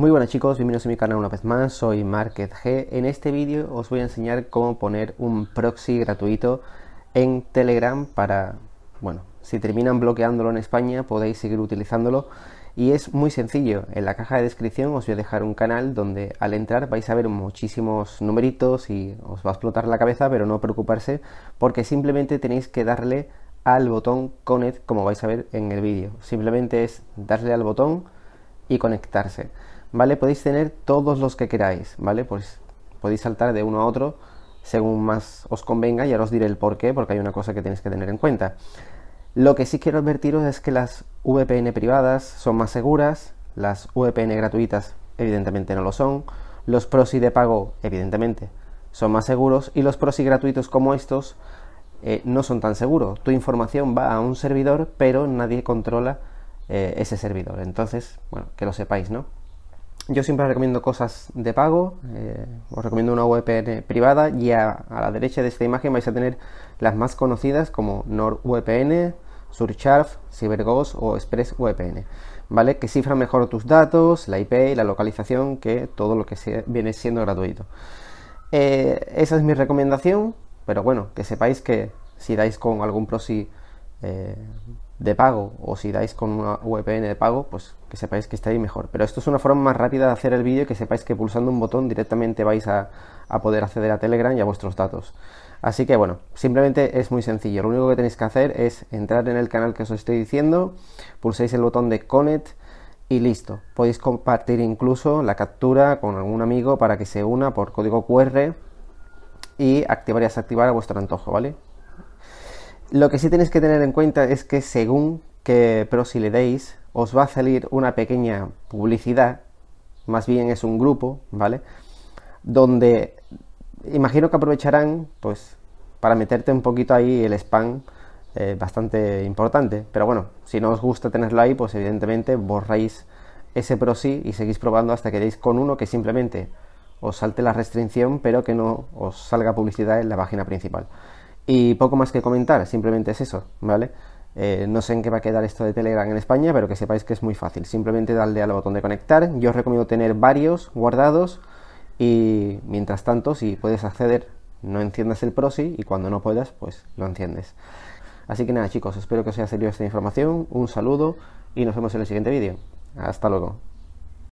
Muy buenas chicos, bienvenidos a mi canal una vez más, soy MarketG. En este vídeo os voy a enseñar cómo poner un proxy gratuito en Telegram para, bueno, si terminan bloqueándolo en España podéis seguir utilizándolo y es muy sencillo. En la caja de descripción os voy a dejar un canal donde al entrar vais a ver muchísimos numeritos y os va a explotar la cabeza, pero no preocuparse porque simplemente tenéis que darle al botón Connect como vais a ver en el vídeo. Simplemente es darle al botón y conectarse. ¿Vale? Podéis tener todos los que queráis, ¿vale? Pues podéis saltar de uno a otro según más os convenga y ahora os diré el por qué, porque hay una cosa que tenéis que tener en cuenta. Lo que sí quiero advertiros es que las VPN privadas son más seguras, las VPN gratuitas evidentemente no lo son, los proxy de pago evidentemente son más seguros y los proxy gratuitos como estos no son tan seguros. Tu información va a un servidor pero nadie controla ese servidor, entonces, bueno, que lo sepáis, ¿no? Yo siempre recomiendo cosas de pago, os recomiendo una VPN privada y a la derecha de esta imagen vais a tener las más conocidas como NordVPN, Surfshark, CyberGhost o ExpressVPN, ¿vale? Que cifran mejor tus datos, la IP y la localización que todo lo que viene siendo gratuito. Esa es mi recomendación, pero bueno, que sepáis que si dais con algún proxy de pago o si dais con una VPN de pago, pues que sepáis que estáis mejor. Pero esto es una forma más rápida de hacer el vídeo y que sepáis que pulsando un botón directamente vais a poder acceder a Telegram y a vuestros datos. Así que bueno, simplemente es muy sencillo. Lo único que tenéis que hacer es entrar en el canal que os estoy diciendo, pulséis el botón de Connect y listo. Podéis compartir incluso la captura con algún amigo para que se una por código QR y activar y desactivar a vuestro antojo, ¿vale? Lo que sí tenéis que tener en cuenta es que según que proxy le deis, os va a salir una pequeña publicidad, más bien es un grupo, ¿vale? Donde imagino que aprovecharán, pues, para meterte un poquito ahí el spam bastante importante. Pero bueno, si no os gusta tenerlo ahí, pues evidentemente borráis ese proxy y seguís probando hasta que deis con uno que simplemente os salte la restricción, pero que no os salga publicidad en la página principal. Y poco más que comentar, simplemente es eso, ¿vale? No sé en qué va a quedar esto de Telegram en España, pero que sepáis que es muy fácil. Simplemente darle al botón de conectar. Yo os recomiendo tener varios guardados y mientras tanto, si puedes acceder, no enciendas el proxy y cuando no puedas, pues lo enciendes. Así que nada chicos, espero que os haya servido esta información, un saludo y nos vemos en el siguiente vídeo. Hasta luego.